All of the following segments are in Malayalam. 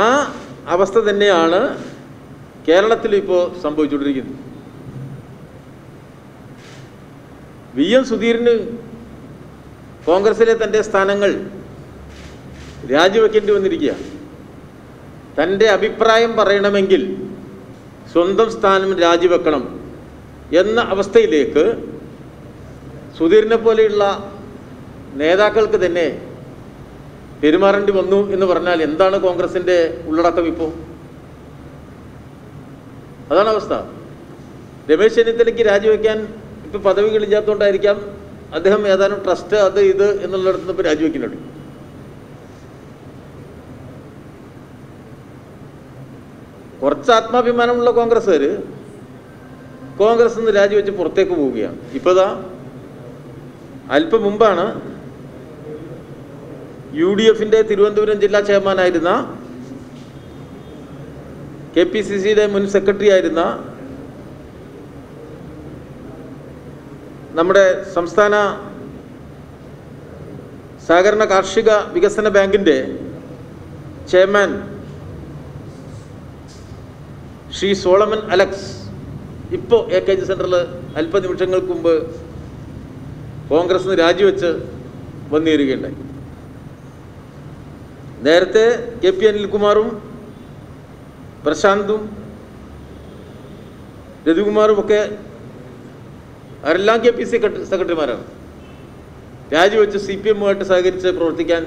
ആ അവസ്ഥ തന്നെയാണ് കേരളത്തിൽ ഇപ്പോൾ സംഭവിച്ചുകൊണ്ടിരിക്കുന്നത്. വി എം സുധീരന് കോൺഗ്രസിലെ തൻ്റെ സ്ഥാനങ്ങൾ രാജിവെക്കേണ്ടി വന്നിരിക്കുകയാണ്. തൻ്റെ അഭിപ്രായം പറയണമെങ്കിൽ സ്വന്തം സ്ഥാനം രാജിവെക്കണം എന്ന അവസ്ഥയിലേക്ക് സുധീരനെ പോലെയുള്ള നേതാക്കൾക്ക് തന്നെ പെരുമാറേണ്ടി വന്നു എന്ന് പറഞ്ഞാൽ എന്താണ് കോൺഗ്രസിൻ്റെ ഉള്ളടക്കം? ഇപ്പോൾ അതാണ് അവസ്ഥ. രമേശ് ചെന്നിത്തലയ്ക്ക് രാജിവെക്കാൻ ഇപ്പോൾ പദവി കിളിഞ്ഞാത്തോണ്ടായിരിക്കാം അദ്ദേഹം ഏതാനും ട്രസ്റ്റ് അത് ഇത് എന്നുള്ളിടത്ത് നിന്ന് ഇപ്പോൾ രാജിവെക്കുന്നുണ്ട്. കുറച്ച് ആത്മാഭിമാനമുള്ള കോൺഗ്രസ്സുകാർ കോൺഗ്രസ് നിന്ന് രാജിവെച്ച് പുറത്തേക്ക് പോവുകയാണ്. ഇപ്പോൾ ഇതാ അല്പം മുമ്പാണ് യു ഡി എഫിൻ്റെ തിരുവനന്തപുരം ജില്ലാ ചെയർമാനായിരുന്ന, കെ പി സി സിയുടെ മുൻ സെക്രട്ടറി ആയിരുന്ന നമ്മുടെ സംസ്ഥാന സഹകരണ കാർഷിക വികസന ബാങ്കിൻ്റെ ചെയർമാൻ ശ്രീ സോളമൻ അലക്സ് ഇപ്പോൾ എ കെ ജി സെൻ്ററിൽ അല്പനിമിഷങ്ങൾക്ക് മുമ്പ് കോൺഗ്രസ് നിന്ന് രാജിവെച്ച് വന്നുകയറുകയുണ്ടായി. നേരത്തെ കെ പി അനിൽകുമാറും പ്രശാന്തും രഘുകുമാറുമൊക്കെ അവരെല്ലാം കെ പി സെക്രട്ടറിമാരാണ്. രാജിവെച്ച് സി പി എമ്മുമായിട്ട് സഹകരിച്ച് പ്രവർത്തിക്കാൻ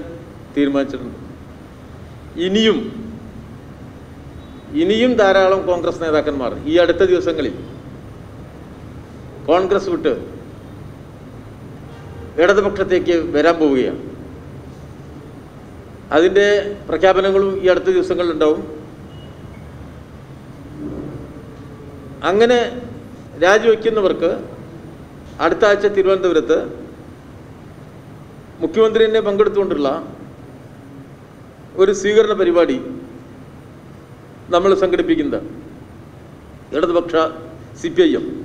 തീരുമാനിച്ചിട്ടുണ്ട്. ഇനിയും ധാരാളം കോൺഗ്രസ് നേതാക്കന്മാർ ഈ അടുത്ത ദിവസങ്ങളിൽ കോൺഗ്രസ് വിട്ട് ഇടതുപക്ഷത്തേക്ക് വരാൻ പോവുകയാണ്. അതിൻ്റെ പ്രഖ്യാപനങ്ങളും ഈ അടുത്ത ദിവസങ്ങളിലുണ്ടാവും. അങ്ങനെ രാജിവെക്കുന്നവർക്ക് അടുത്ത ആഴ്ച തിരുവനന്തപുരത്ത് മുഖ്യമന്ത്രിയെ പങ്കെടുത്തുകൊണ്ടുള്ള ഒരു സ്വീകരണ പരിപാടി നമ്മൾ സംഘടിപ്പിക്കുന്നത് ഇടതുപക്ഷ CPIM